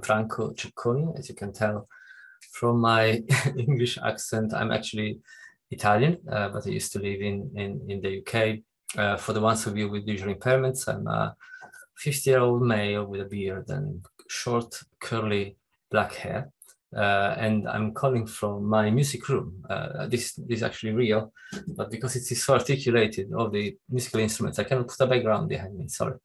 Gianfranco Cecconi. As you can tell from my English accent, I'm actually Italian, but I used to live in the UK. For the ones of you with visual impairments, I'm a 50-year-old male with a beard and short, curly black hair. And I'm calling from my music room. This is actually real, but because it is so articulated, all the musical instruments, I cannot put a background behind me, sorry.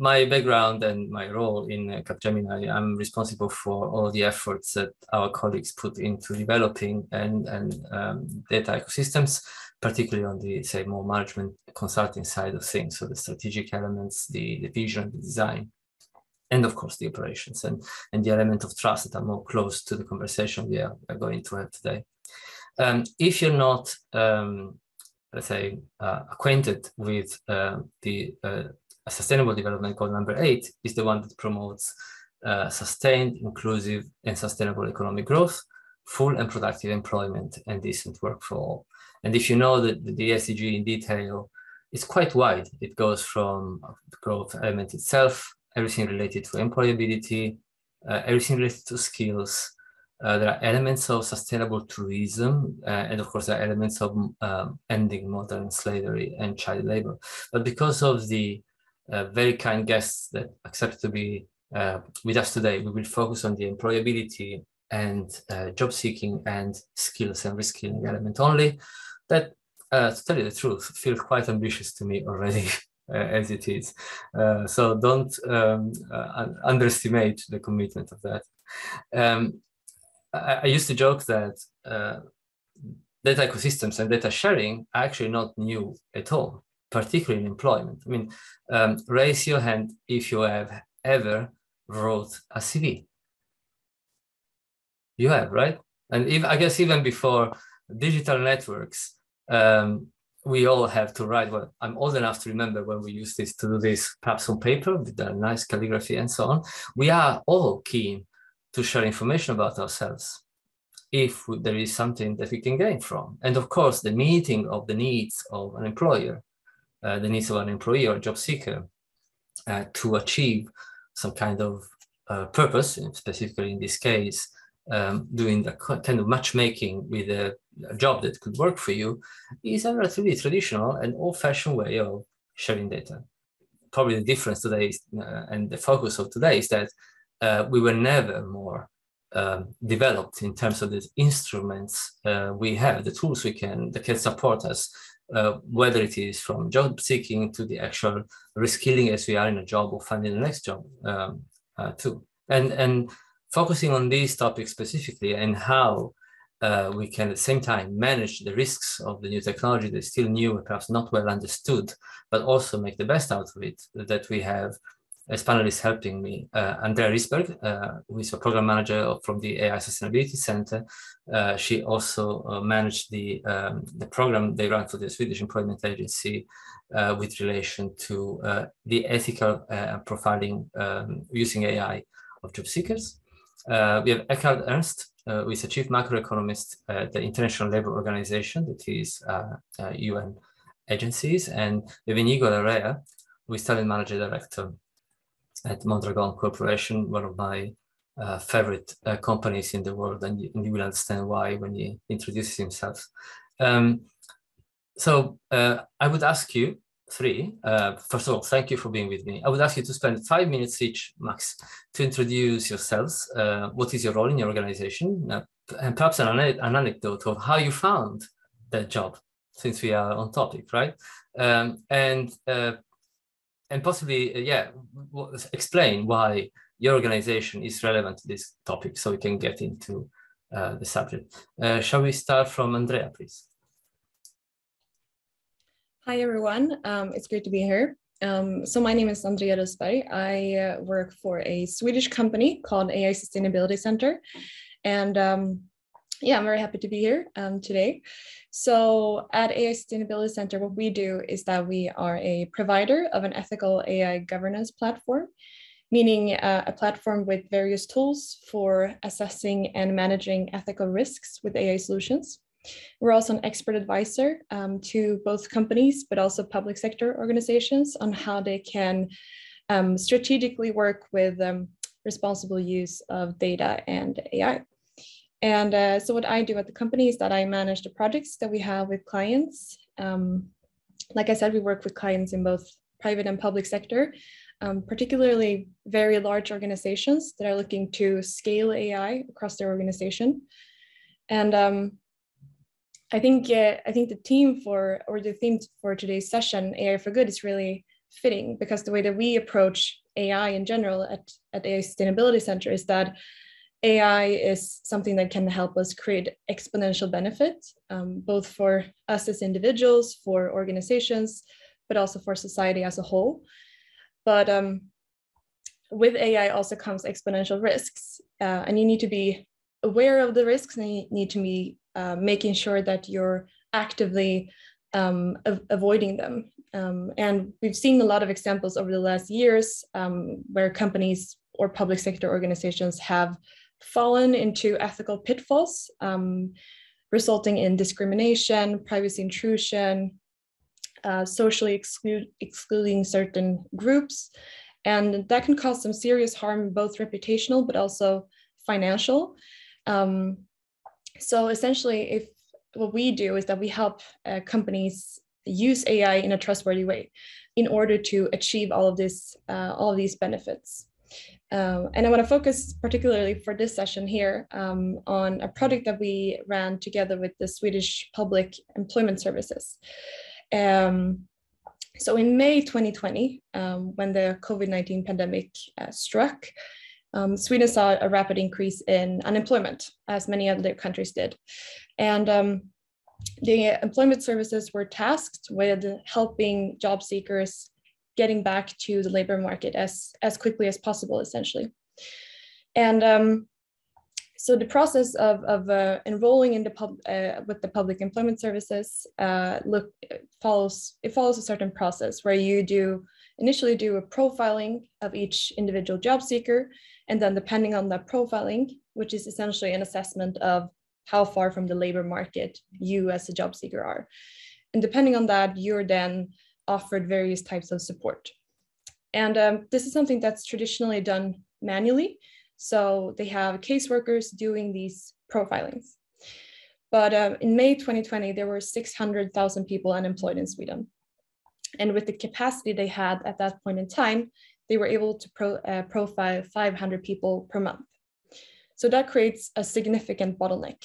My background and my role in Capgemini, I'm responsible for all the efforts that our colleagues put into developing and data ecosystems, particularly on the, say, more management consulting side of things. So the strategic elements, the vision, the design, and of course the operations and the element of trust that are more close to the conversation we are going to have today. If you're not, let's say, acquainted with the Sustainable Development Goal number 8, is the one that promotes sustained, inclusive, and sustainable economic growth, full and productive employment, and decent work for all. And if you know the SDG in detail, it's quite wide. It goes from the growth element itself, everything related to employability, everything related to skills. There are elements of sustainable tourism, and of course there are elements of ending modern slavery and child labor. But because of the very kind guests that accept to be with us today, we will focus on the employability and job seeking and skills and reskilling element only. That, to tell you the truth, feels quite ambitious to me already as it is. So don't underestimate the commitment of that. I used to joke that data ecosystems and data sharing are actually not new at all, particularly in employment. I mean, raise your hand if you have ever wrote a CV. You have, right? And if, I guess even before digital networks, we all have to write. Well, I'm old enough to remember when we used this to do this, perhaps on paper with a nice calligraphy and so on. We are all keen to share information about ourselves if there is something that we can gain from. And of course, the meeting of the needs of an employer, the needs of an employee or a job seeker to achieve some kind of purpose, specifically in this case, doing the kind of matchmaking with a job that could work for you, is a relatively traditional and old-fashioned way of sharing data. Probably the difference today is, and the focus of today is that we were never more developed in terms of the instruments we have, the tools that can support us, whether it is from job seeking to the actual reskilling as we are in a job or finding the next job too. And focusing on these topics specifically and how we can at the same time manage the risks of the new technology that's still new and perhaps not well understood, but also make the best out of it, that we have as panelists helping me, Andrea Risberg, who is a program manager from the AI Sustainability Center. She also managed the program they run for the Swedish Employment Agency with relation to the ethical profiling using AI of job seekers. We have Ekkehard Ernst, who is a chief macroeconomist at the International Labour Organization, that is UN agencies, and we have Inigo Larrea, who is talent manager director at Mondragon Corporation, one of my favorite companies in the world, and you will understand why when he introduces himself. So I would ask you three, first of all, thank you for being with me. I would ask you to spend 5 minutes each, max, to introduce yourselves, what is your role in your organization, and perhaps an anecdote of how you found that job, since we are on topic, right? And possibly, explain why your organization is relevant to this topic so we can get into the subject. Shall we start from Andrea, please? Hi, everyone. It's great to be here. So my name is Andrea Risberg. I work for a Swedish company called AI Sustainability Center. And I'm very happy to be here today. So at AI Sustainability Center, what we do is that we are a provider of an ethical AI governance platform, meaning a platform with various tools for assessing and managing ethical risks with AI solutions. We're also an expert advisor to both companies, but also public sector organizations on how they can strategically work with responsible use of data and AI. And so what I do at the company is that I manage the projects that we have with clients. Like I said, we work with clients in both private and public sector, particularly very large organizations that are looking to scale AI across their organization. And I think the theme for today's session, AI for Good, is really fitting, because the way that we approach AI in general at AI Sustainability Center is that AI is something that can help us create exponential benefit, both for us as individuals, for organizations, but also for society as a whole. But with AI also comes exponential risks, and you need to be aware of the risks, and you need to be making sure that you're actively avoiding them. And we've seen a lot of examples over the last years where companies or public sector organizations have fallen into ethical pitfalls, resulting in discrimination, privacy intrusion, socially excluding certain groups. And that can cause some serious harm, both reputational, but also financial. So essentially, what we do is that we help companies use AI in a trustworthy way in order to achieve all of these benefits. And I want to focus particularly for this session here on a project that we ran together with the Swedish Public Employment Services. So in May 2020, when the COVID-19 pandemic struck, Sweden saw a rapid increase in unemployment, as many other countries did. And the employment services were tasked with helping job seekers getting back to the labor market as quickly as possible, essentially. And so the process of enrolling in with the public employment services follows a certain process where you initially do a profiling of each individual job seeker, and then depending on that profiling, which is essentially an assessment of how far from the labor market you as a job seeker are. And depending on that, you're then offered various types of support. And this is something that's traditionally done manually. So they have caseworkers doing these profilings. But in May 2020, there were 600,000 people unemployed in Sweden. And with the capacity they had at that point in time, they were able to profile 500 people per month. So that creates a significant bottleneck.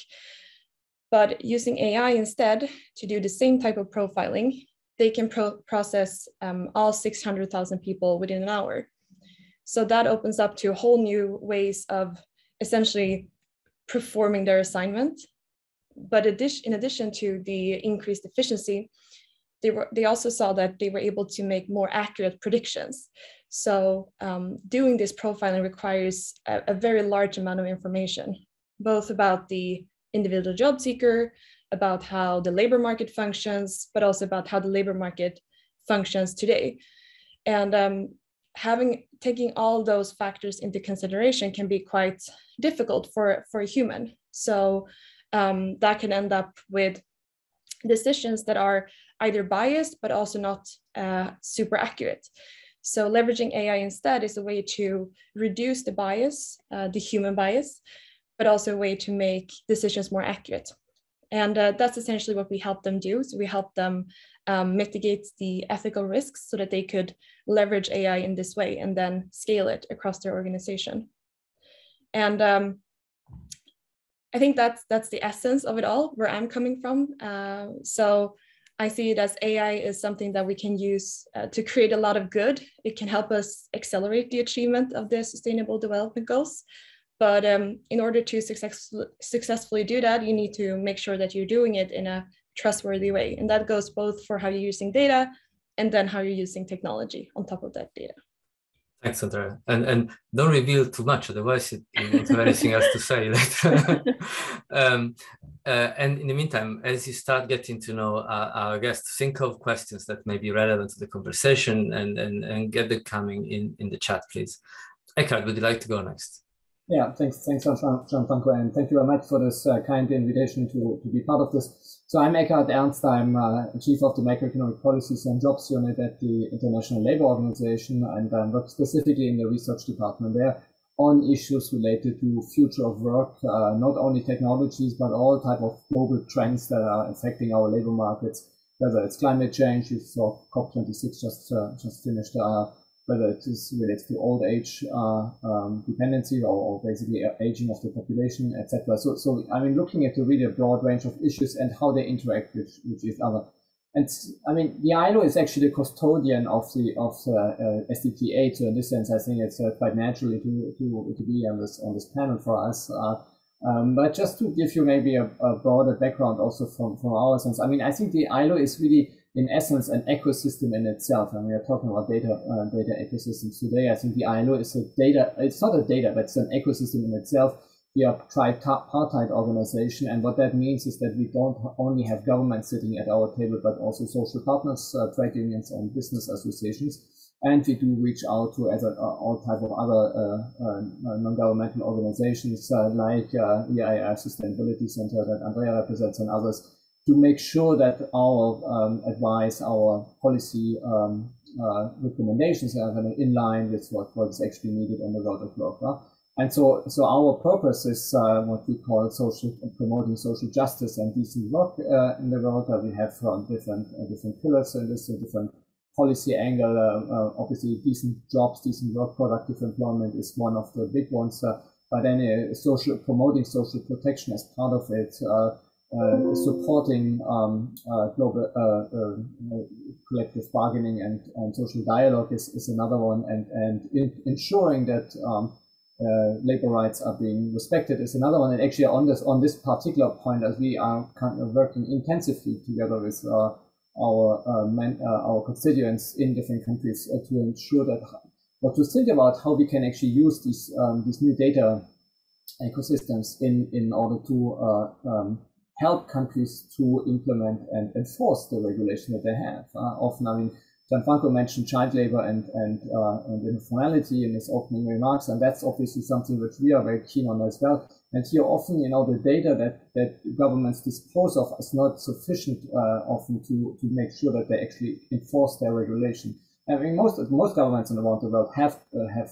But using AI instead to do the same type of profiling, they can process all 600,000 people within an hour. So that opens up to whole new ways of essentially performing their assignment. But in addition to the increased efficiency, they also saw that they were able to make more accurate predictions. So doing this profiling requires a very large amount of information, both about the individual job seeker, about how the labor market functions, but also about how the labor market functions today. And taking all those factors into consideration can be quite difficult for a human. So that can end up with decisions that are either biased, but also not super accurate. So leveraging AI instead is a way to reduce the bias, the human bias, but also a way to make decisions more accurate. And that's essentially what we help them do. So we help them mitigate the ethical risks so that they could leverage AI in this way and then scale it across their organization. And I think that's the essence of it all, where I'm coming from. So I see it as AI is something that we can use to create a lot of good. It can help us accelerate the achievement of the Sustainable Development Goals. But in order to successfully do that, you need to make sure that you're doing it in a trustworthy way. And that goes both for how you're using data and then how you're using technology on top of that data. Thanks, Andrea. And don't reveal too much, otherwise you won't have anything else to say later. And in the meantime, as you start getting to know our guests, think of questions that may be relevant to the conversation and get them coming in the chat, please. Ekkehard, would you like to go next? Yeah, thanks, Gianfranco, and thank you very much for this kind invitation to be part of this. So I'm Ekkehard Ernst. I'm Chief of the Macroeconomic Policies and Jobs Unit at the International Labour Organization, and I work specifically in the research department there on issues related to future of work, not only technologies, but all type of global trends that are affecting our labor markets, whether it's climate change, you saw COP26 just finished, whether it is related to old age dependency or basically aging of the population, etc. So I mean, looking at really a broad range of issues and how they interact with each other. And I mean, the ILO is actually the custodian of the SDG8. So in this sense, I think it's quite naturally to be on this panel for us. But just to give you maybe a broader background also from our sense, I mean, I think the ILO is really, in essence, an ecosystem in itself, and we are talking about data ecosystems today. I think the ILO is but it's an ecosystem in itself. We are a tripartite organization, and what that means is that we don't only have governments sitting at our table, but also social partners, trade unions, and business associations. And we do reach out to all type of other non-governmental organizations like the AI Sustainability Center that Andrea represents and others, to make sure that our advice, our policy recommendations are in line with what is actually needed on the road of work. Huh? And so our purpose is what we call promoting social justice and decent work in the world. We have different pillars and this different policy angle. Obviously, decent jobs, decent work, productive employment is one of the big ones. But then promoting social protection as part of it. Supporting global collective bargaining and social dialogue is another one, and ensuring that labor rights are being respected is another one. And actually, on this particular point, as we are kind of working intensively together with our constituents in different countries to ensure that, or to think about how we can actually use these new data ecosystems in order to help countries to implement and enforce the regulation that they have. Often, I mean, Gianfranco mentioned child labor and informality in his opening remarks, and that's obviously something which we are very keen on as well. And here often, you know, the data that governments dispose of is not sufficient often to make sure that they actually enforce their regulation. I mean, most governments around the world have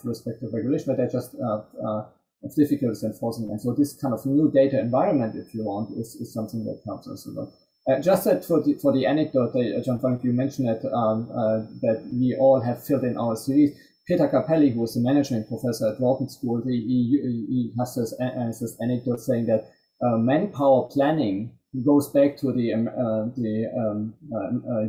respected regulation, but they're just it's difficult enforcing, and so this kind of new data environment, if you want, is something that helps us a lot. Just that for the anecdote, Gianfranco, you mentioned that we all have filled in our CVs. Peter Capelli, who is a management professor at Wharton School, he has this anecdote saying that manpower planning goes back to the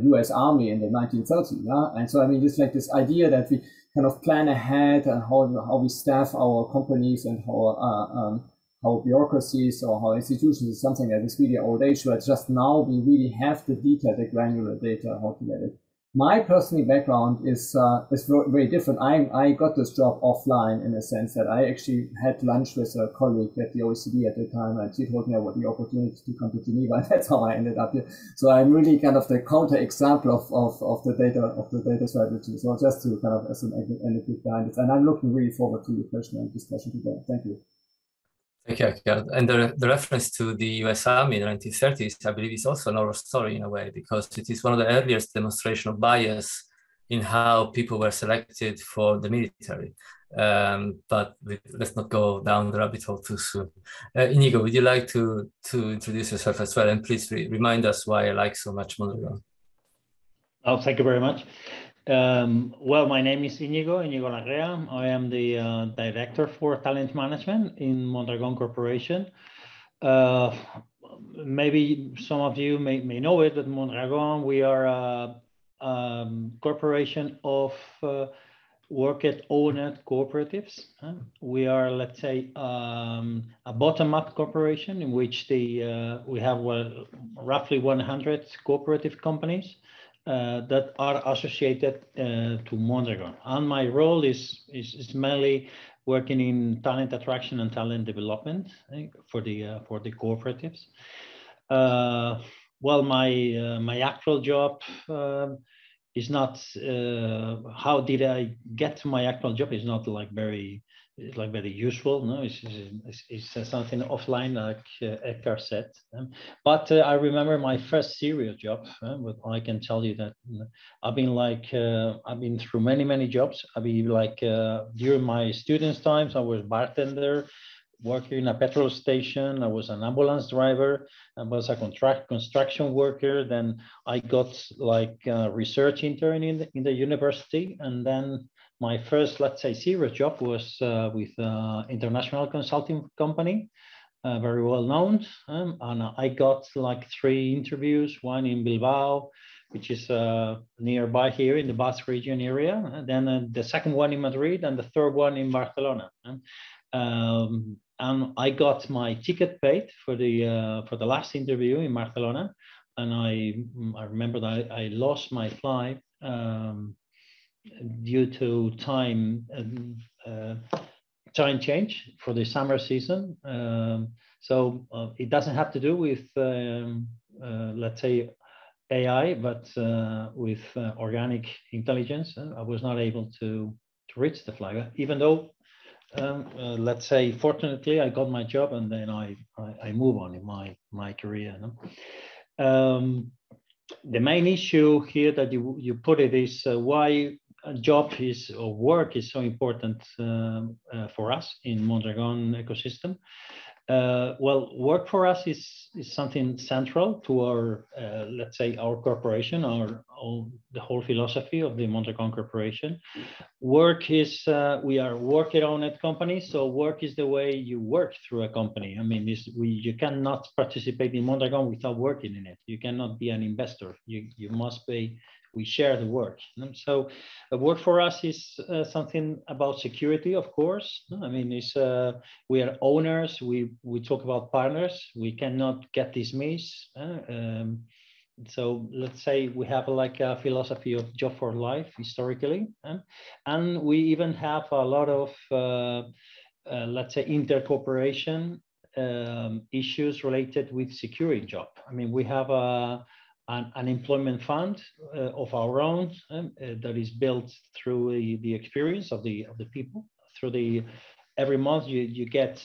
U.S. Army in the 1930s, yeah? And so I mean, it's like this idea that we kind of plan ahead and how we staff our companies and how bureaucracies or how institutions is something that is really old age, where just now we really have the detail, the granular data, how to get it. My personal background is very different. I got this job offline in a sense that I actually had lunch with a colleague at the OECD at the time, and she told me about the opportunity to come to Geneva, and that's how I ended up here. So I'm really kind of the counter example of the data strategy. So just to kind of as an anecdote behind it, and I'm looking really forward to your question and discussion today. Thank you. Thank you, Ekkehard. And the reference to the U.S. Army in the 1930s, I believe, is also an oral story in a way, because it is one of the earliest demonstrations of bias in how people were selected for the military. But let's not go down the rabbit hole too soon. Inigo, would you like to introduce yourself as well? And please remind us why I like so much Mondragon. Oh, thank you very much. Well, my name is Inigo Larrea. I am the director for talent management in Mondragon Corporation. Maybe some of you may know it, but Mondragon, we are a corporation of worker-owned cooperatives. We are, let's say, a bottom-up corporation in which we have roughly 100 cooperative companies that are associated to Mondragon, and my role is mainly working in talent attraction and talent development for the cooperatives. Well, my actual job is not. How did I get to my actual job? Is not like very like very useful. No, it's something offline, like Ekkehard said. But I remember my first serial job. But I can tell you that I've been through many jobs. During my students' times, I was bartender, working in a petrol station. I was an ambulance driver. I was a construction worker. Then I got like a research intern in the university. And then my first, let's say, serious job was with an international consulting company, very well known. And I got like 3 interviews, one in Bilbao, which is nearby here in the Basque region area. And then the second one in Madrid and the third one in Barcelona. And I got my ticket paid for the last interview in Barcelona, and I remember that I lost my flight due to time change for the summer season. So it doesn't have to do with let's say AI, but with organic intelligence. I was not able to reach the flight, even though. Let's say, fortunately, I got my job, and then I move on in my career. No? The main issue here that you put it is why a job is or work is so important for us in Mondragon ecosystem. Well, work for us is something central to our, let's say, our corporation, the whole philosophy of the Mondragon Corporation. Work is, we are worker-owned company, so work is the way you work through a company. I mean, you cannot participate in Mondragon without working in it. You cannot be an investor. You must be. We share the work. So work for us is something about security, of course. I mean, it's, we are owners, we talk about partners, we cannot get dismissed. So let's say we have like a philosophy of job for life historically. And we even have a lot of, let's say, intercorporation issues related with securing job. I mean, we have an employment fund of our own that is built through the experience of the people. Through the every month you get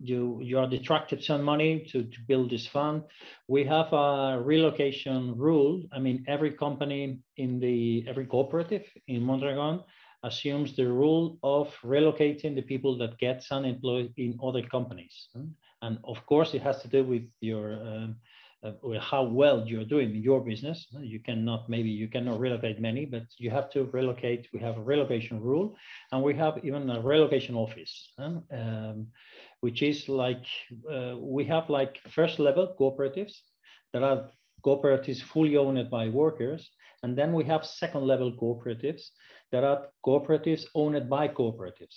you are deducted some money to build this fund. We have a relocation rule. I mean, every company every cooperative in Mondragon assumes the rule of relocating the people that get unemployed in other companies, and of course it has to do with your. Or how well you're doing in your business. You cannot relocate many, but you have to relocate. We have a relocation rule, and we have even a relocation office, which is like, we have like first level cooperatives that are cooperatives fully owned by workers. And then we have second level cooperatives that are cooperatives owned by cooperatives.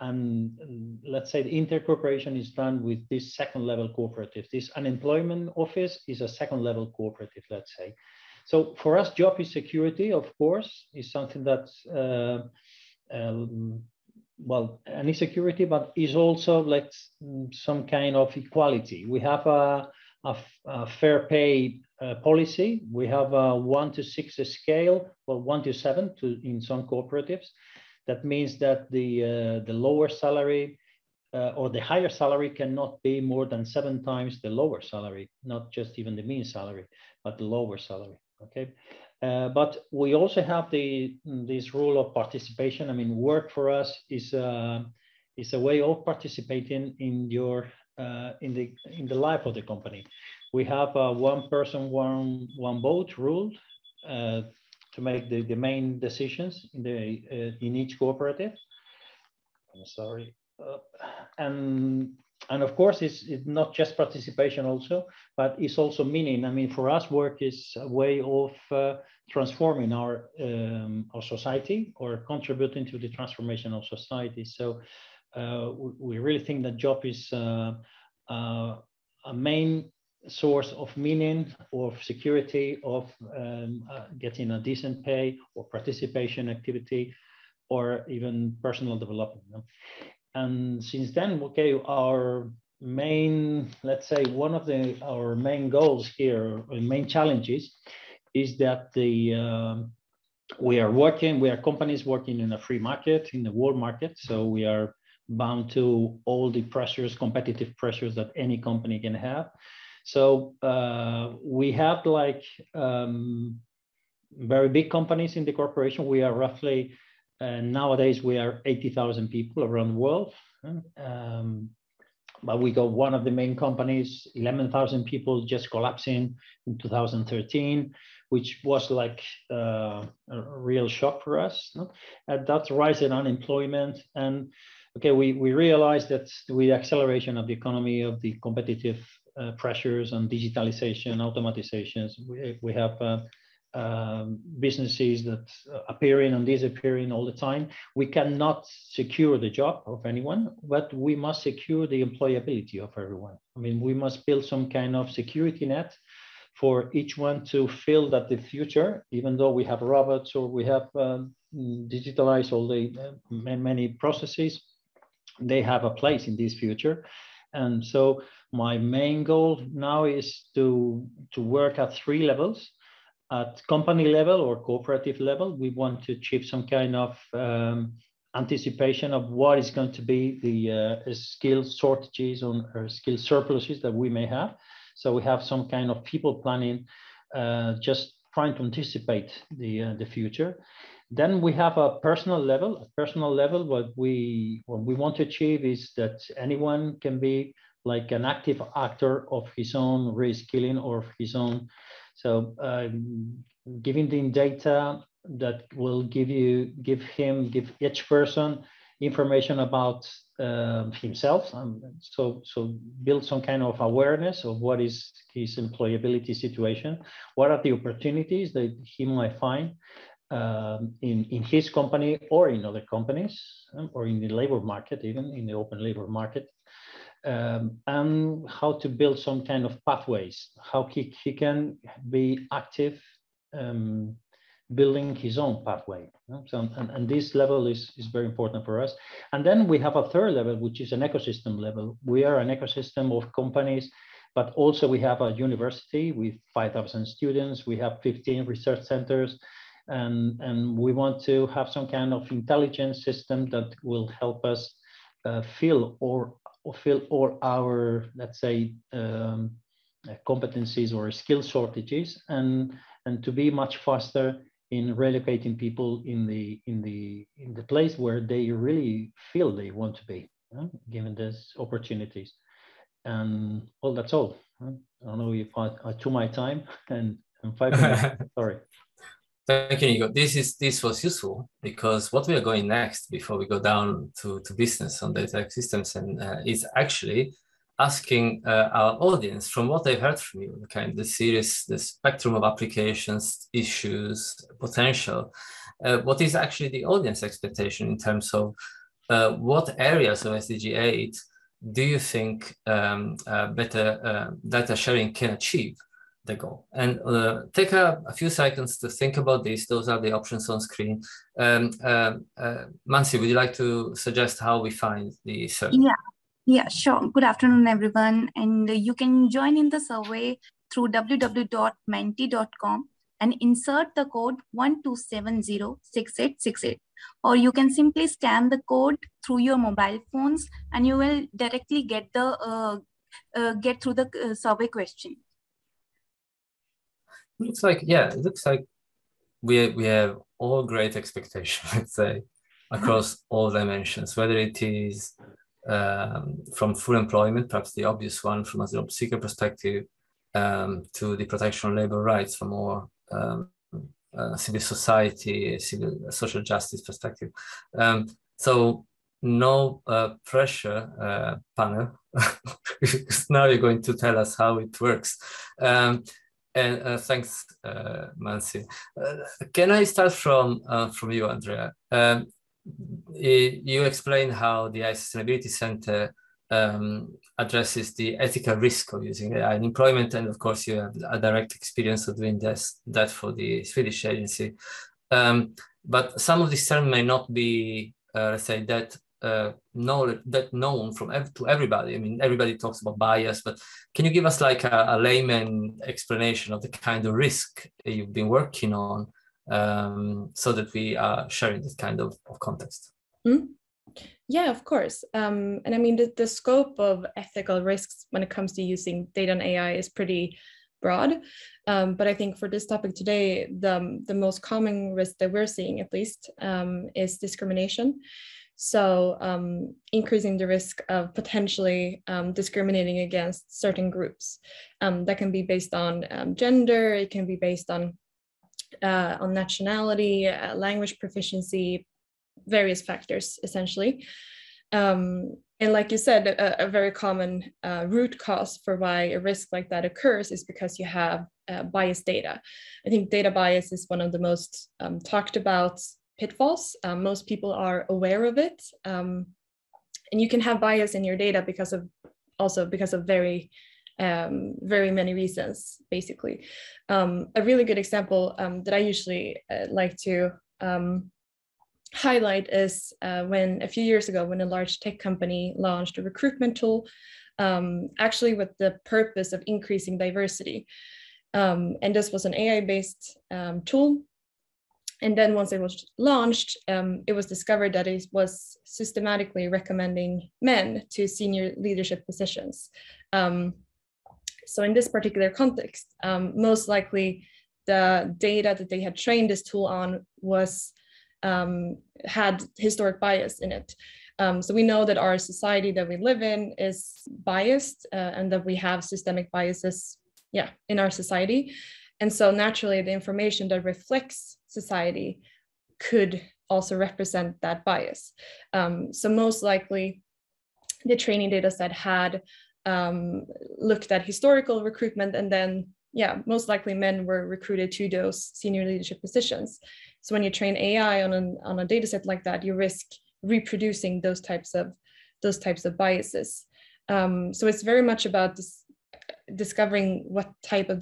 And let's say the intercorporation is done with this second level cooperative. This unemployment office is a second level cooperative, let's say. So for us, job is security, of course, is something that's, well, an insecurity, but is also like some kind of equality. We have a fair pay policy. We have a 1-to-6 scale, well, 1-to-7 in some cooperatives. That means that the lower salary or the higher salary cannot be more than 7 times the lower salary, not just even the mean salary, but the lower salary. Okay, but we also have this rule of participation. I mean, work for us is a way of participating in your. In the life of the company, we have a one person, one vote rule to make the main decisions in each cooperative. I'm sorry, and of course it's not just participation also, but it's also meaning. I mean, for us, work is a way of transforming our society or contributing to the transformation of society. So. We really think that job is a main source of meaning, of security, of getting a decent pay, or participation activity, or even personal development. And since then, okay, our main, let's say, one of our main goals here, or main challenges, is that we are companies working in a free market, in the world market. So we are bound to all the pressures, competitive pressures that any company can have. So we have like very big companies in the corporation. We are roughly, nowadays, we are 80,000 people around the world. But we got one of the main companies, 11,000 people, just collapsing in 2013, which was like a real shock for us. No? That rise in unemployment. And okay, we realized that with acceleration of the economy, of the competitive pressures on digitalization, automatizations, we have businesses that appearing and disappearing all the time. We cannot secure the job of anyone, but we must secure the employability of everyone. I mean, we must build some kind of security net for each one to feel that the future, even though we have robots or we have digitalized all the many processes, they have a place in this future. And so my main goal now is to work at three levels. At company level or cooperative level, we want to achieve some kind of anticipation of what is going to be the skill shortages or skill surpluses that we may have. So we have some kind of people planning, just trying to anticipate the future. Then we have a personal level, what we want to achieve is that anyone can be like an active actor of his own reskilling or his own. So giving the data that will give each person information about himself. So build some kind of awareness of what is his employability situation, what are the opportunities that he might find in his company or in other companies, or in the labor market, even in the open labor market. And how to build some kind of pathways, how he can be active building his own pathway. So, and this level is very important for us. And then we have a third level, which is an ecosystem level. We are an ecosystem of companies, but also we have a university with 5,000 students. We have 15 research centers, and we want to have some kind of intelligence system that will help us fill all our, let's say, competencies or skill shortages, and to be much faster in relocating people in the place where they really feel they want to be, given these opportunities. And well, that's all. I don't know if I took my time and 5 minutes. Sorry. Thank you, Inigo. This was useful, because what we are going next, before we go down to business on data systems, and is actually asking our audience, from what they've heard from you, kind of the series, the spectrum of applications, issues, potential, what is actually the audience expectation in terms of what areas of SDG 8 do you think better data sharing can achieve the goal? And take a few seconds to think about this. Those are the options on screen. Mansi, would you like to suggest how we find the survey? Yeah, sure. Good afternoon, everyone. And you can join in the survey through www.menti.com and insert the code 12706868. Or you can simply scan the code through your mobile phones, and you will directly get the get through the survey question. Looks like, yeah, it looks like we have all great expectations, let's say, across all dimensions, whether it is from full employment, perhaps the obvious one from a job seeker perspective, to the protection of labor rights from more civil society, social justice perspective. So no pressure, panel. Now you're going to tell us how it works. And thanks, Mansi. Can I start from you, Andrea? You explained how the AI Sustainability Center addresses the ethical risk of using AI in employment, and of course, you have a direct experience of doing that for the Swedish agency. But some of these terms may not be, let's say, that known from to everybody. I mean, everybody talks about bias, but can you give us like a layman explanation of the kind of risk you've been working on so that we are sharing this kind of context. Mm-hmm. Yeah, of course. And I mean, the scope of ethical risks when it comes to using data and AI is pretty broad. But I think for this topic today, the most common risk that we're seeing, at least, is discrimination. So increasing the risk of potentially discriminating against certain groups. That can be based on gender, it can be based on nationality, language proficiency, various factors, essentially. And like you said, a very common root cause for why a risk like that occurs is because you have biased data. I think data bias is one of the most talked about pitfalls. Most people are aware of it. And you can have bias in your data because of very many reasons, basically. A really good example that I usually like to highlight is when a few years ago, when a large tech company launched a recruitment tool, actually with the purpose of increasing diversity. And this was an AI-based tool. And then once it was launched, it was discovered that it was systematically recommending men to senior leadership positions. So in this particular context, most likely the data that they had trained this tool on was had historic bias in it. So we know that our society that we live in is biased and that we have systemic biases in our society. And so naturally the information that reflects society could also represent that bias. So most likely the training data set had looked at historical recruitment, and then most likely men were recruited to those senior leadership positions. So when you train AI on a data set like that, you risk reproducing those types of biases. So it's very much about discovering what type of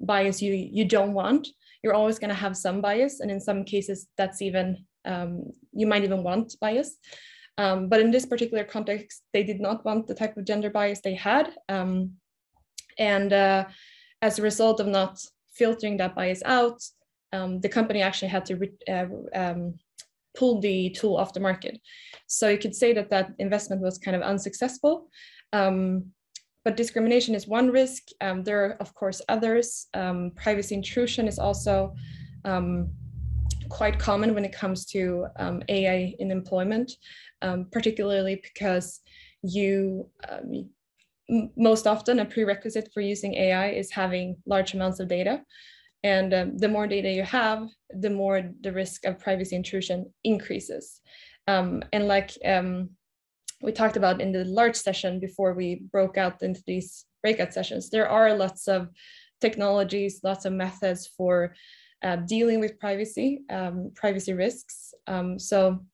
bias you don't want. You're always going to have some bias, and in some cases, that's even you might even want bias. But in this particular context, they did not want the type of gender bias they had. And as a result of not filtering that bias out, the company actually had to pull the tool off the market. So you could say that investment was kind of unsuccessful. But discrimination is one risk. There are, of course, others. Privacy intrusion is also quite common when it comes to AI in employment, particularly because most often a prerequisite for using AI is having large amounts of data. And the more data you have, the more the risk of privacy intrusion increases. And like we talked about in the large session before we broke out into these breakout sessions, there are lots of technologies, lots of methods for dealing with privacy risks. So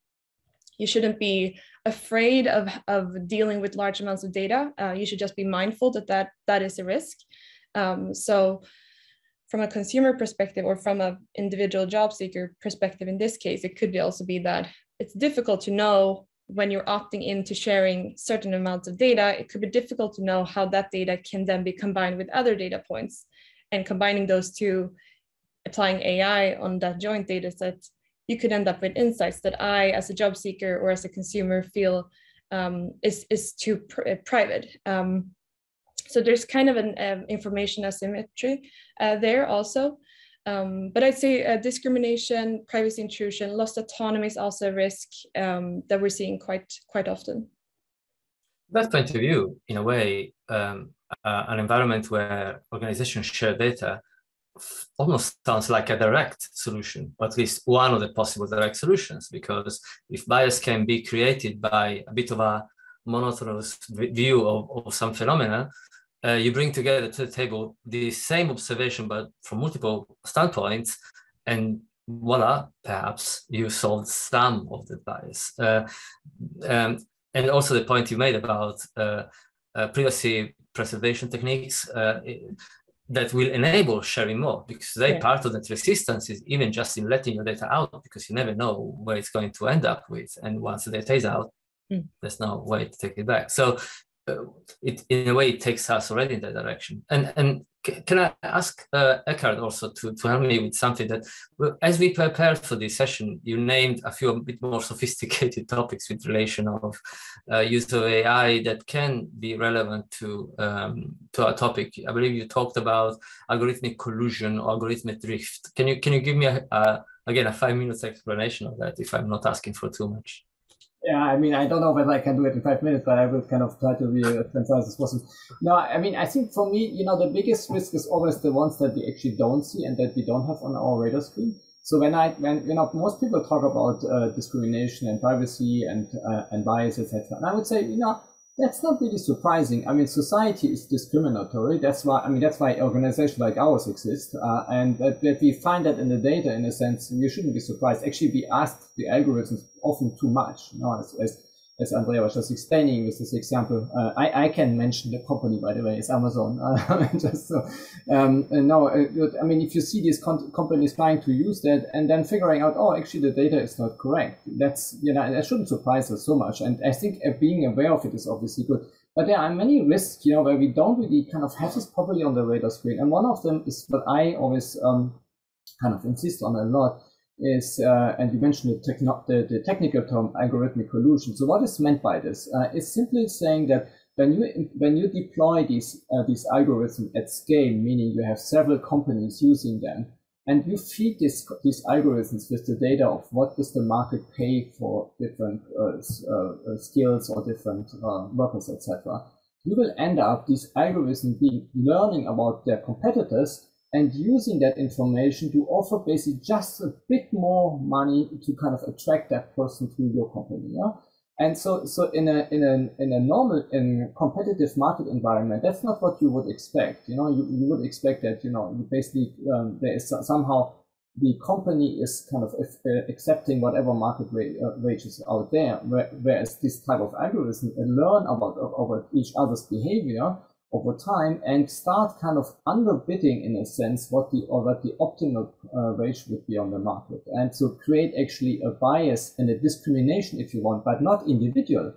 you shouldn't be afraid of dealing with large amounts of data. You should just be mindful that is a risk. So from a consumer perspective, or from an individual job seeker perspective in this case, it could also be that it's difficult to know when you're opting in to sharing certain amounts of data. It could be difficult to know how that data can then be combined with other data points. And combining those two, applying AI on that joint data set, you could end up with insights that I, as a job seeker or as a consumer, feel is too private. So there's kind of an information asymmetry there also. But I'd say discrimination, privacy intrusion, lost autonomy is also a risk that we're seeing quite often. That point of view, in a way, an environment where organizations share data almost sounds like a direct solution, or at least one of the possible direct solutions, because if bias can be created by a bit of a monotonous view of some phenomena, you bring together to the table the same observation, but from multiple standpoints, and voila, perhaps you solve some of the bias. And also the point you made about privacy preservation techniques that will enable sharing more, because they part of that resistance is even just in letting your data out, because you never know where it's going to end up with. And once the data is out, there's no way to take it back. So it, in a way, it takes us already in that direction. And can I ask Ekkehard also to help me with something that, as we prepared for this session, you named a few a bit more sophisticated topics with relation of use of AI that can be relevant to our topic. I believe you talked about algorithmic collusion, algorithmic drift. Can you give me again a 5-minute explanation of that, if I'm not asking for too much? Yeah, I mean, I don't know whether I can do it in 5 minutes, but I will kind of try to be as concise as possible. No, I mean, I think for me, you know, the biggest risk is always the ones that we actually don't see and that we don't have on our radar screen. So when you know, most people talk about discrimination and privacy and bias, etc., and I would say, you know, that's not really surprising. I mean, society is discriminatory. That's why, I mean, that's why organizations like ours exist. And that we find that in the data, in a sense, we shouldn't be surprised. Actually, we ask the algorithms often too much. You know, as Andrea was just explaining with this example, I can mention the company, by the way, it's Amazon. Just so, no, I mean, if you see these companies trying to use that and then figuring out, oh, actually, the data is not correct. That's, you know, that shouldn't surprise us so much. And I think being aware of it is obviously good. But there are many risks, you know, where we don't really kind of have this properly on the radar screen. And one of them is what I always kind of insist on a lot. Is, and you mentioned the technical term algorithmic collusion. So what is meant by this? It's simply saying that when you deploy these algorithms at scale, meaning you have several companies using them, and you feed these algorithms with the data of what does the market pay for different skills or different workers, etc., you will end up these algorithms learning about their competitors and using that information to offer basically just a bit more money to kind of attract that person to your company. Yeah? And so in a normal and competitive market environment, that's not what you would expect. You know, you would expect that, you know, you basically there is somehow the company is kind of accepting whatever market wages out there, whereas this type of algorithm learn about each other's behavior over time and start kind of underbidding, in a sense, what the optimal wage would be on the market, and so create actually a bias and a discrimination, if you want, but not individual,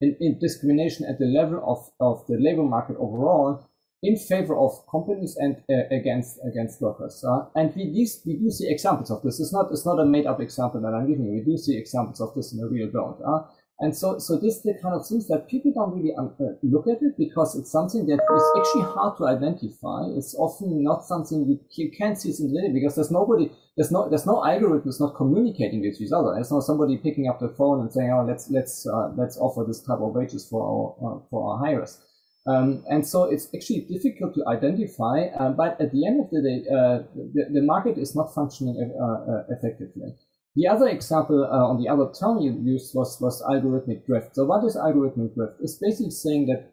in discrimination at the level of the labor market overall in favor of companies and against workers. And we do see examples of this. It's not a made up example that I'm giving you. We do see examples of this in the real world. And so this is the kind of things that people don't really look at it, because it's something that is actually hard to identify. It's often not something you can't see in the data, because there's no algorithm that's not communicating with each other. There's not somebody picking up the phone and saying, oh, let's offer this type of wages for our hires. And so it's actually difficult to identify. But at the end of the day, the market is not functioning effectively. The other example on the other term you used was algorithmic drift. So what is algorithmic drift? It's basically saying that,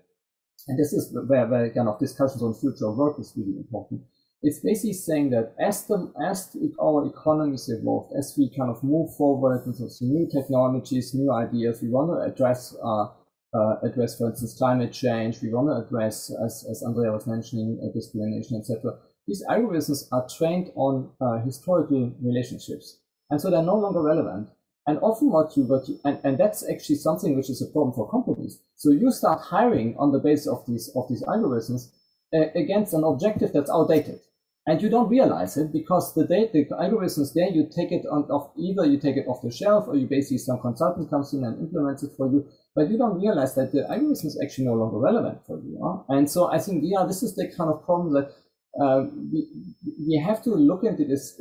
and this is where kind of discussions on future work is really important. It's basically saying that as our economies evolve, as we kind of move forward in terms of new technologies, new ideas, we want to address, for instance, climate change. We want to address, as Andrea was mentioning, discrimination, etc. These algorithms are trained on historical relationships. And so they're no longer relevant. And often and that's actually something which is a problem for companies. So you start hiring on the basis of these algorithms against an objective that's outdated. And you don't realize it, because the algorithm is there. You take it you take it off the shelf, or you basically, some consultant comes in and implements it for you. But you don't realize that the algorithm is actually no longer relevant for you. And so I think, yeah, this is the kind of problem that we have to look into these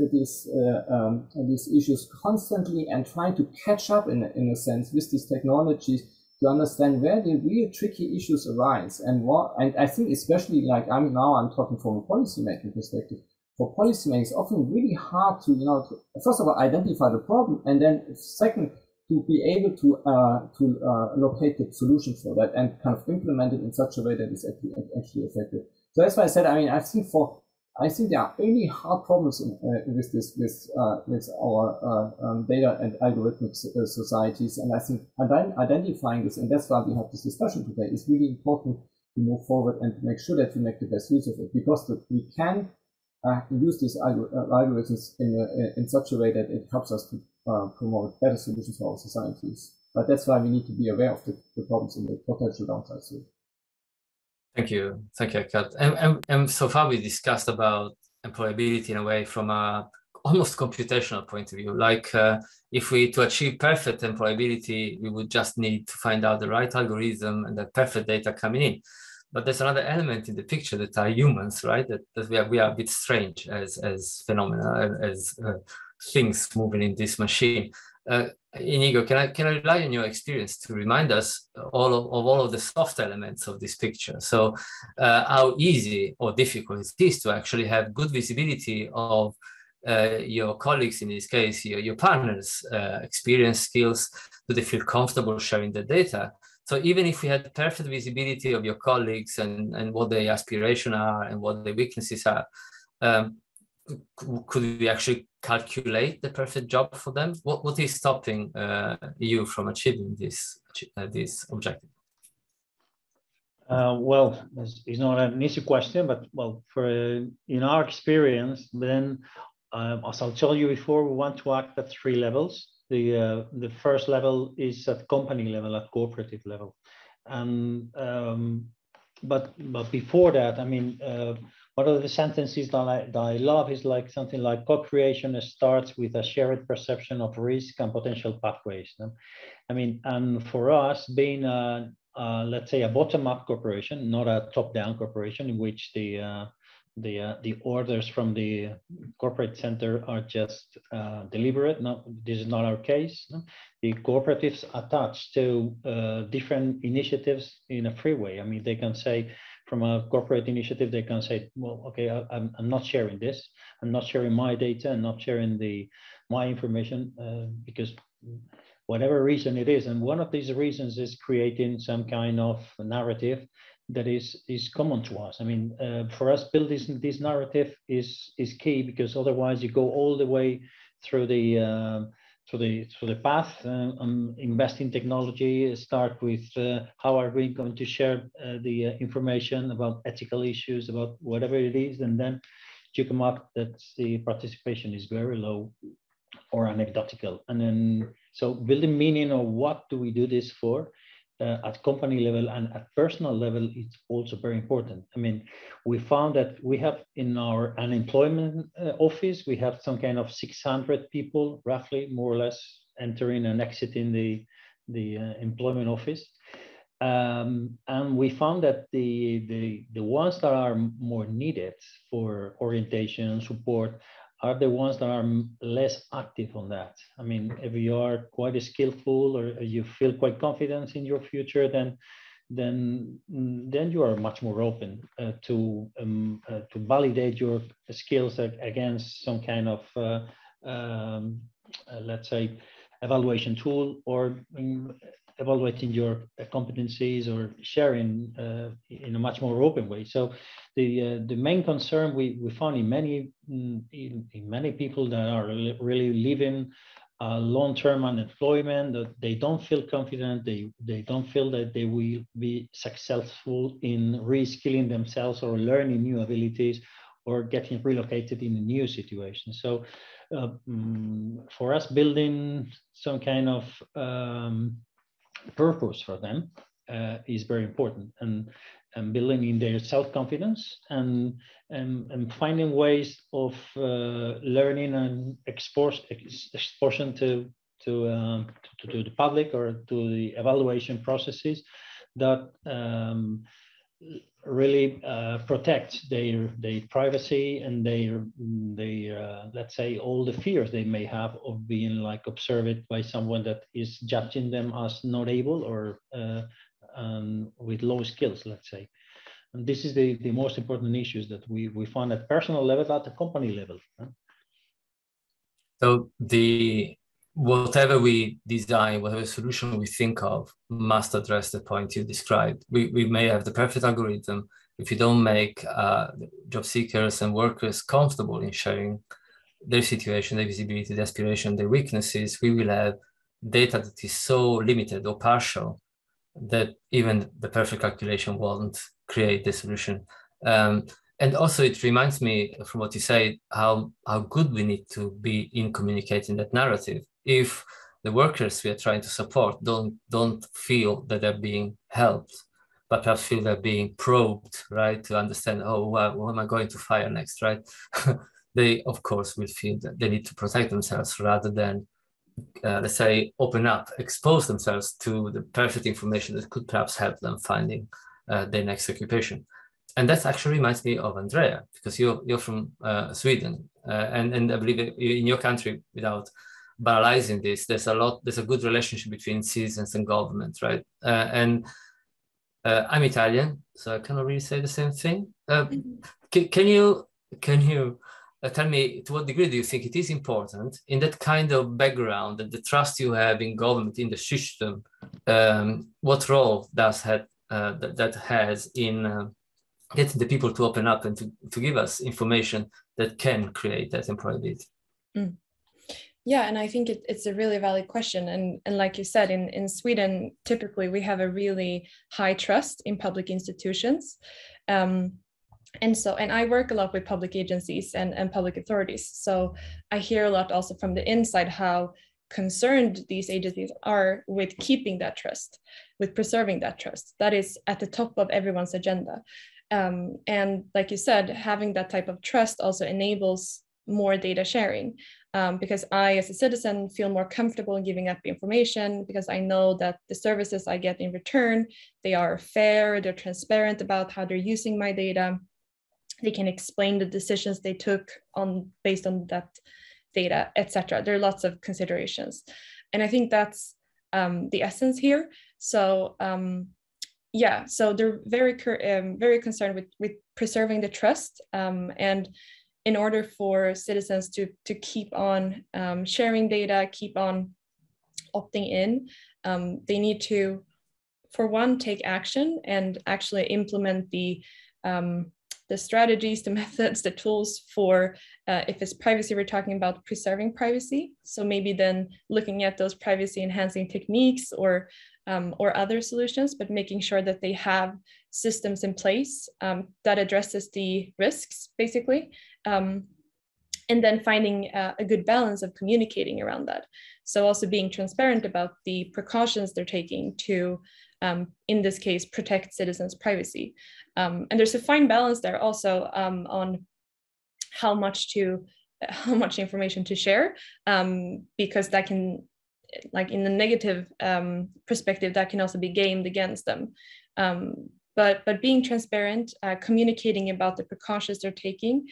issues constantly, and trying to catch up in a sense with these technologies to understand where the real tricky issues arise, and I think, especially, like I'm talking from a policymaking perspective. For policymaking, it's often really hard to, you know, first of all, identify the problem, and then second, to be able to locate the solution for that and kind of implement it in such a way that it's actually effective. So that's why I said, I mean, I think there are really hard problems with our data and algorithmic societies, and I think identifying this, and that's why we have this discussion today, is really important to move forward and to make sure that we make the best use of it, because we can use these algorithms in such a way that it helps us to promote better solutions for our societies. But that's why we need to be aware of the problems and the potential downsides. Thank you, Ekkehard. And so far we discussed about employability in a way from a almost computational point of view. Like if we to achieve perfect employability, we would just need to find out the right algorithm and the perfect data coming in. But there's another element in the picture that are humans, right? That we are a bit strange as phenomena, as things moving in this machine. Inigo, can I rely on your experience to remind us all of the soft elements of this picture? So how easy or difficult it is to actually have good visibility of your colleagues, in this case, your partners' experience, skills? Do they feel comfortable sharing the data? So even if we had perfect visibility of your colleagues and what their aspirations are and what their weaknesses are, could we actually calculate the perfect job for them? What is stopping you from achieving this objective? Well, it's not an easy question, but well, in our experience, then as I'll tell you before, we want to act at three levels. The first level is at company level, at cooperative level, and but before that, I mean. One of the sentences that I love is like something like co-creation starts with a shared perception of risk and potential pathways. I mean, and for us, being let's say a bottom-up corporation, not a top-down corporation, in which the orders from the corporate center are just deliberate. No, this is not our case. No? The cooperatives attached to different initiatives in a free way. I mean, they can say. From a corporate initiative, they can say, well, okay, I'm not sharing this. I'm not sharing my data and not sharing my information because whatever reason it is. And one of these reasons is creating some kind of narrative that is common to us. I mean, for us, building this narrative is key, because otherwise you go all the way through the path, invest in technology, start with how are we going to share the information about ethical issues, about whatever it is, and then you come up that the participation is very low or anecdotal. And then, so building meaning of what do we do this for at company level and at personal level, it's also very important. I mean, we found that we have in our unemployment office, we have some kind of 600 people, roughly, more or less, entering and exiting the employment office. And we found that the ones that are more needed for orientation, support, are the ones that are less active on that. I mean, if you are quite skillful or you feel quite confident in your future, then you are much more open to validate your skills against some kind of, let's say, evaluation tool, or evaluating your competencies or sharing in a much more open way. So the main concern we found in many people that are really living long-term unemployment, that they don't feel confident, they don't feel that they will be successful in reskilling themselves or learning new abilities or getting relocated in a new situation. So for us, building some kind of purpose for them is very important, and building in their self-confidence and finding ways of learning and exposure to the public or to the evaluation processes that really protect their privacy and their let's say all the fears they may have of being like observed by someone that is judging them as not able or with low skills, let's say. And this is the most important issues that we found at personal level, at the company level. So whatever we design, whatever solution we think of must address the point you described. We may have the perfect algorithm. If you don't make job seekers and workers comfortable in sharing their situation, their visibility, their aspiration, their weaknesses, we will have data that is so limited or partial that even the perfect calculation won't create the solution. And also it reminds me from what you said, how good we need to be in communicating that narrative. If the workers we are trying to support don't feel that they're being helped, but I feel they're being probed, right, to understand, oh, well, who am I going to fire next, right? They, of course, will feel that they need to protect themselves rather than, let's say, open up, expose themselves to the perfect information that could perhaps help them finding their next occupation. And that actually reminds me of Andrea, because you're from Sweden, and I believe in your country, without banalizing this, there's a good relationship between citizens and government, right? And I'm Italian, so I cannot really say the same thing. Can you tell me, to what degree do you think it is important in that kind of background and the trust you have in government, in the system? What role does that has in getting the people to open up and to give us information that can create that employability? Mm. Yeah, and I think it's a really valid question. And like you said, in Sweden, typically we have a really high trust in public institutions. And I work a lot with public agencies and public authorities. So I hear a lot also from the inside how concerned these agencies are with keeping that trust, with preserving that trust. That is at the top of everyone's agenda. And like you said, having that type of trust also enables more data sharing, because I, as a citizen, feel more comfortable in giving up information because I know that the services I get in return, they are fair, they're transparent about how they're using my data. They can explain the decisions they took based on that data, etc. There are lots of considerations. And I think that's the essence here. So yeah, so they're very concerned with preserving the trust, and in order for citizens to keep on sharing data, keep on opting in, they need to, for one, take action and actually implement the strategies, the methods, the tools for, if it's privacy, we're talking about preserving privacy. So maybe then looking at those privacy enhancing techniques or other solutions, but making sure that they have systems in place that addresses the risks, basically. And then finding a good balance of communicating around that. So also being transparent about the precautions they're taking to, in this case, protect citizens' privacy. And there's a fine balance there also on how much information to share, because that can, like in the negative perspective, that can also be gamed against them. But being transparent, communicating about the precautions they're taking,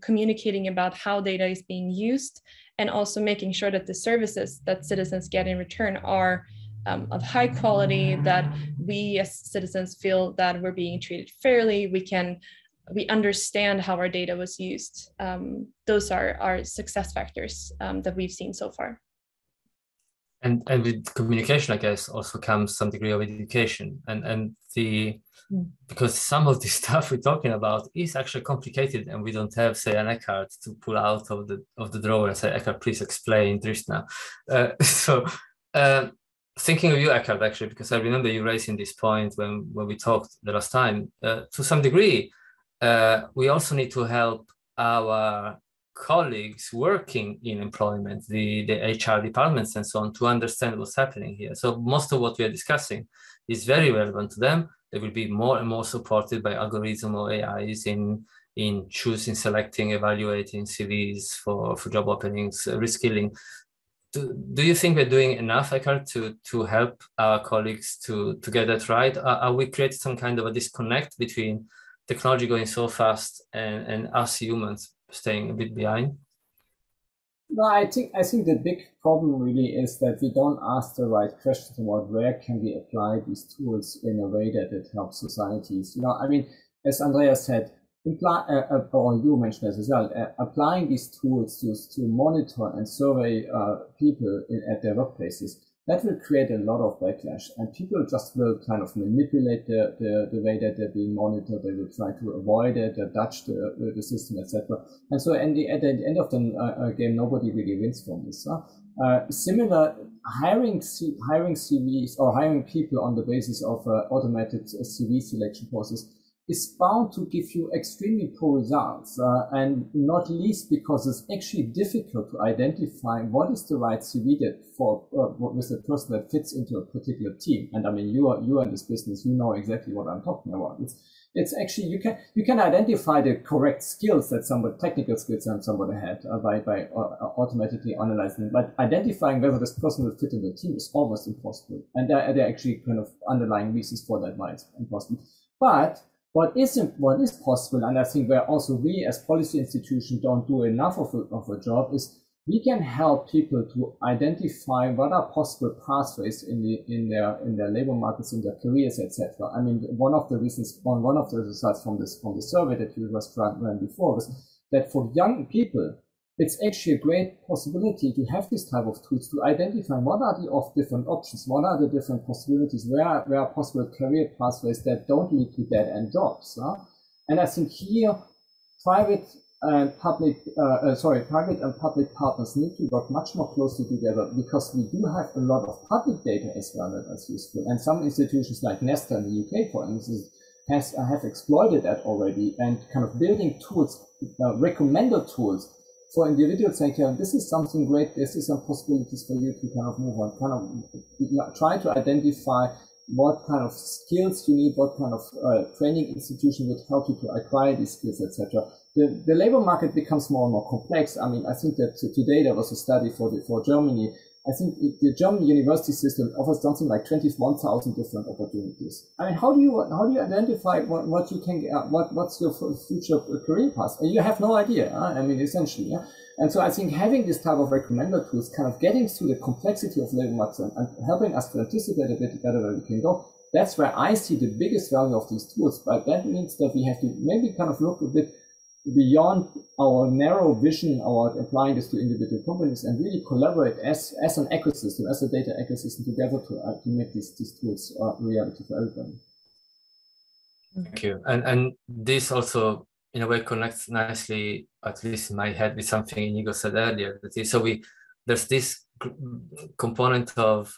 communicating about how data is being used, and also making sure that the services that citizens get in return are of high quality, that we as citizens feel that we're being treated fairly, we understand how our data was used. Those are our success factors that we've seen so far. And with communication, I guess, also comes some degree of education, because some of the stuff we're talking about is actually complicated, and we don't have, say, an Ekkehard to pull out of the drawer and say, Ekkehard, please explain Drishna. So thinking of you, Ekkehard, actually, because I remember you raising this point when we talked the last time. To some degree, we also need to help our colleagues working in employment, the HR departments and so on, to understand what's happening here. So most of what we are discussing is very relevant to them. They will be more and more supported by algorithm or AIs in choosing, selecting, evaluating CVs for job openings, reskilling. Do you think we're doing enough, Ekkehard, to help our colleagues to get that right? Are we creating some kind of a disconnect between technology going so fast and us humans staying a bit behind? No, I think the big problem really is that we don't ask the right questions about where can we apply these tools in a way that it helps societies. You know, I mean, as Andrea said, or you mentioned as well, applying these tools to monitor and survey people at their workplaces, that will create a lot of backlash, and people just will kind of manipulate the way that they're being monitored. They will try to avoid it, they'll dodge the system, etc. And so at the end of the game, nobody really wins from this. Similar, hiring CVs or hiring people on the basis of automated CV selection process is bound to give you extremely poor results, and not least because it's actually difficult to identify what is the right CV that for with the person that fits into a particular team. And I mean, you are in this business, you know exactly what I'm talking about. It's actually you can identify the correct skills that technical skills that somebody had by automatically analyzing it, but identifying whether this person will fit in the team is almost impossible. And there are actually kind of underlying reasons for that why it's impossible. But what is possible, and I think where also we as policy institutions don't do enough of a job, is we can help people to identify what are possible pathways in their labor markets, in their careers, etc. I mean, one of the results from the survey that we ran before was that for young people, it's actually a great possibility to have this type of tools to identify what are the different options, what are the different possibilities, where are possible career pathways that don't lead to dead-end jobs. And I think here, private and public partners need to work much more closely together, because we do have a lot of public data as well that is useful. And some institutions like Nesta in the UK, for instance, have exploited that already and kind of building tools, recommender tools, for individuals saying, this is something great, this is some possibilities for you to kind of move on, try to identify what kind of skills you need, what kind of training institution would help you to acquire these skills, etc. The labor market becomes more and more complex. I mean, I think that today there was a study for Germany. I think the German university system offers something like 21,000 different opportunities. I mean, how do you identify what you can, what's your future career path? You have no idea. I mean, essentially. Yeah? And so I think having this type of recommender tools, kind of getting through the complexity of labor markets and helping us to anticipate a bit better where we can go, that's where I see the biggest value of these tools. But that means that we have to maybe kind of look a bit beyond our narrow vision about applying this to individual companies and really collaborate as an ecosystem, as a data ecosystem together to make these tools a reality for everybody. Thank you. And this also, in a way, connects nicely, at least in my head, with something Inigo said earlier. That is, so there's this component of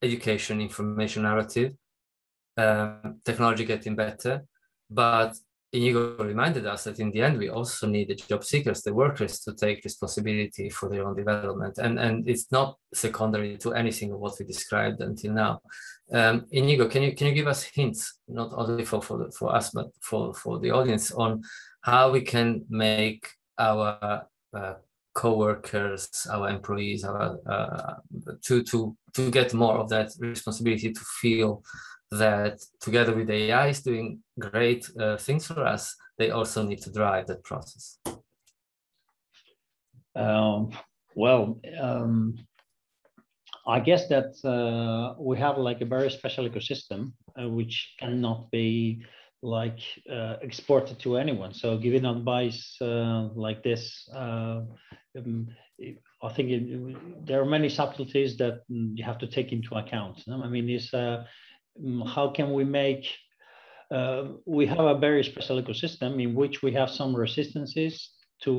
education, information narrative, technology getting better, but Inigo reminded us that in the end, we also need the job seekers, the workers, to take responsibility for their own development. And it's not secondary to anything of what we described until now. Inigo, can you give us hints, not only for us, but for the audience, on how we can make our co-workers, our employees, our, to get more of that responsibility, to feel that together with AI is doing great things for us, they also need to drive that process? I guess that we have like a very special ecosystem which cannot be like exported to anyone. So giving advice like this, I think there are many subtleties that you have to take into account. I mean, it's how can we make, we have a very special ecosystem in which we have some resistances to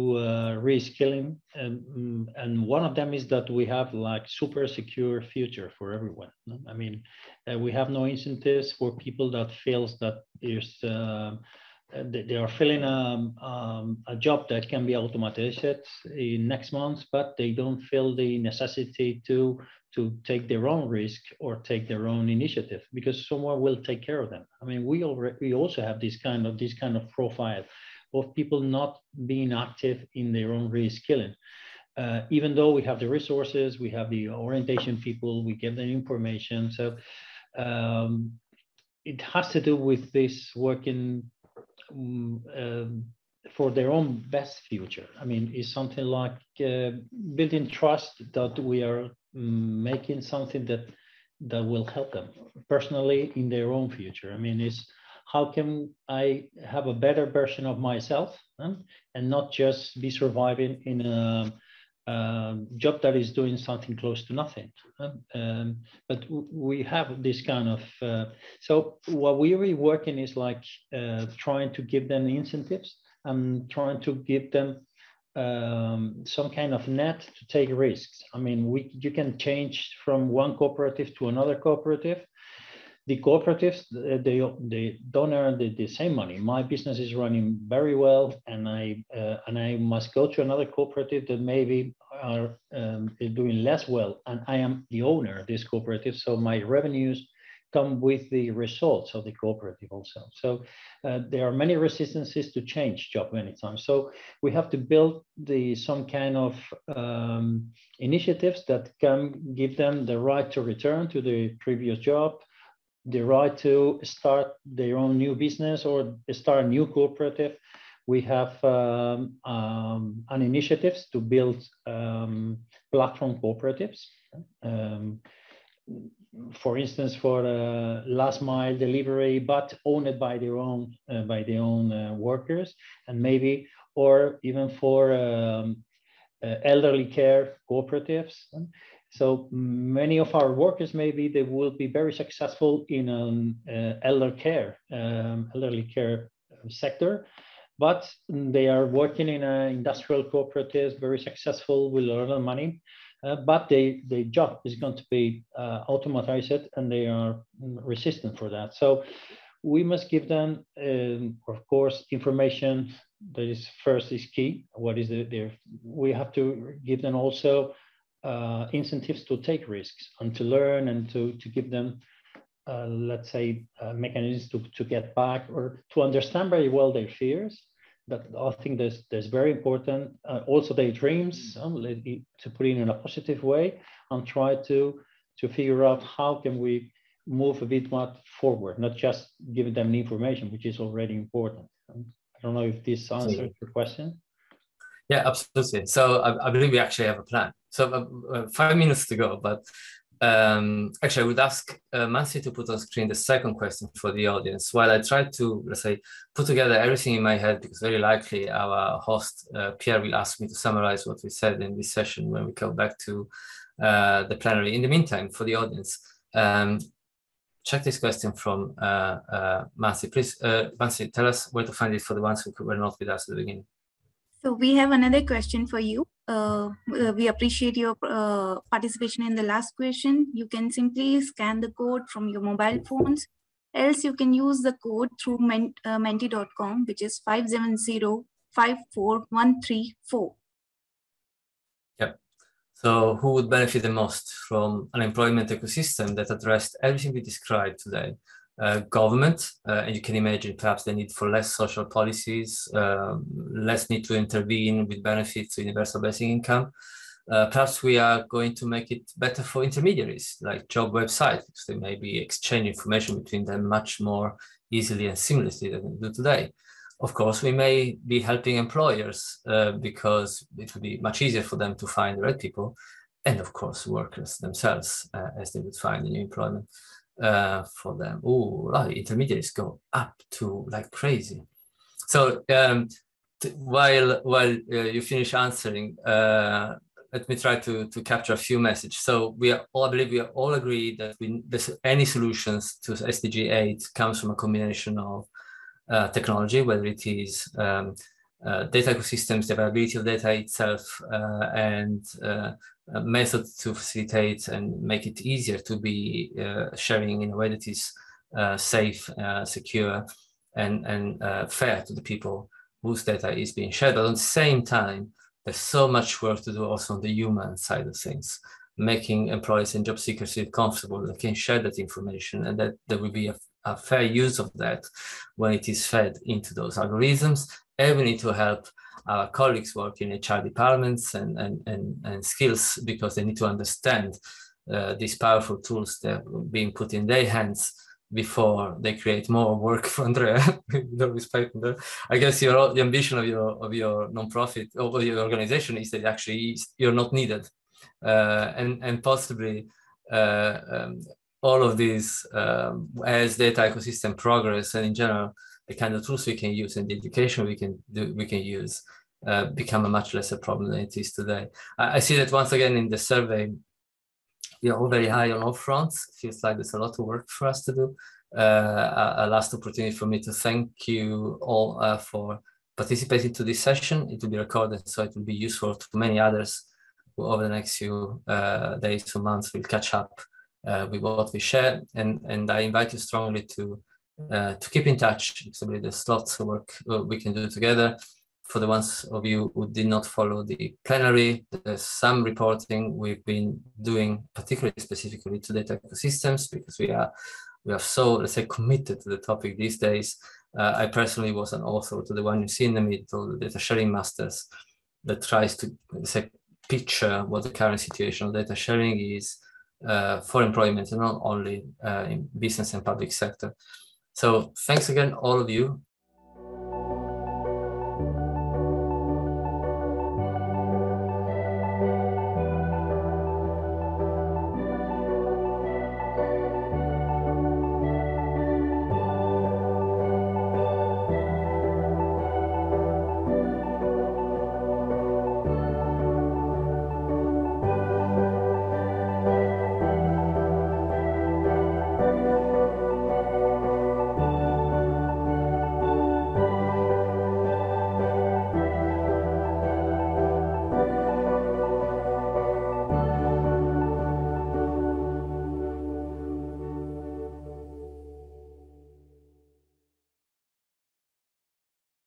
reskilling, and one of them is that we have like super secure future for everyone. I mean, we have no incentives for people that feels that is they are filling a job that can be automated in next month, but they don't feel the necessity to take their own risk or take their own initiative, because someone will take care of them. I mean, we also have this kind of profile of people not being active in their own reskilling. Even though we have the resources, we have the orientation people, we give them information. So it has to do with this working for their own best future. I mean, it's something like building trust that we are making something that will help them personally in their own future. I mean, it's how can I have a better version of myself, and not just be surviving in a job that is doing something close to nothing. But we have this kind of, so what we're really working is like trying to give them incentives and trying to give them some kind of net to take risks. I mean, you can change from one cooperative to another cooperative. The cooperatives, they don't earn the same money. My business is running very well, and I must go to another cooperative that maybe are is doing less well, and I am the owner of this cooperative, so my revenues come with the results of the cooperative also. So there are many resistances to change job many times. So we have to build some kind of initiatives that can give them the right to return to the previous job, the right to start their own new business or start a new cooperative. We have an initiatives to build platform cooperatives. For instance, for last mile delivery, but owned by their own workers, and maybe, or even for elderly care cooperatives. So many of our workers, maybe they will be very successful in an elderly care sector, but they are working in an industrial cooperative, very successful with a lot of money, but their job is going to be automatized, and they are resistant for that. So we must give them, of course, information that is first is key. What is we have to give them also incentives to take risks and to learn, and to give them, let's say, mechanisms to get back, or to understand very well their fears. That I think that's very important. Also their dreams, to put it in a positive way, and try to figure out how can we move a bit more forward, not just giving them the information, which is already important. I don't know if this answers your question. Yeah, absolutely. So I believe we actually have a plan. So 5 minutes to go, but actually I would ask Mansi to put on screen the second question for the audience while I try to, let's say, put together everything in my head, because very likely our host, Pierre, will ask me to summarize what we said in this session when we come back to the plenary. In the meantime, for the audience, check this question from Mansi. Please, Mansi, tell us where to find it for the ones who were not with us at the beginning. So we have another question for you. We appreciate your participation in the last question. You can simply scan the code from your mobile phones. Else you can use the code through menti.com, which is 570-54134. Yep. So who would benefit the most from an employment ecosystem that addressed everything we described today? Government, and you can imagine perhaps the need for less social policies, less need to intervene with benefits to universal basic income. Perhaps we are going to make it better for intermediaries like job websites, because they may be exchanging information between them much more easily and seamlessly than we do today. Of course, we may be helping employers because it will be much easier for them to find the right people, and of course workers themselves as they would find the new employment for them. Oh, right, intermediaries go up to like crazy. So while you finish answering, let me try to capture a few messages. So we are all, I believe we are all agree that any solutions to SDG 8 comes from a combination of technology, whether it is data ecosystems, the availability of data itself, and a method to facilitate and make it easier to be sharing in a way that is safe, secure, and fair to the people whose data is being shared. But at the same time, there's so much work to do also on the human side of things, making employees and job seekers feel comfortable that they can share that information, and that there will be a fair use of that when it is fed into those algorithms. And we need to help our colleagues work in HR departments and skills, because they need to understand these powerful tools that are being put in their hands before they create more work for Andrea. With all respect, I guess the ambition of your nonprofit or your organization is that actually you're not needed, and possibly all of these as data ecosystem progress, and in general the kind of tools we can use and the education we can use become a much lesser problem than it is today. I see that once again in the survey, we are all very high on all fronts. Feels like there's a lot of work for us to do. A last opportunity for me to thank you all for participating to this session. It will be recorded, so it will be useful to many others who over the next few days or months will catch up with what we share. And I invite you strongly to keep in touch. It's really there's lots of work we can do together. For the ones of you who did not follow the plenary, there's some reporting we've been doing, particularly specifically to data ecosystems, because we are so, let's say, committed to the topic these days. I personally was an author to the one you see in the middle, the Data Sharing Masters, that tries to, let's say, picture what the current situation of data sharing is for employment, and not only in business and public sector. So thanks again, all of you,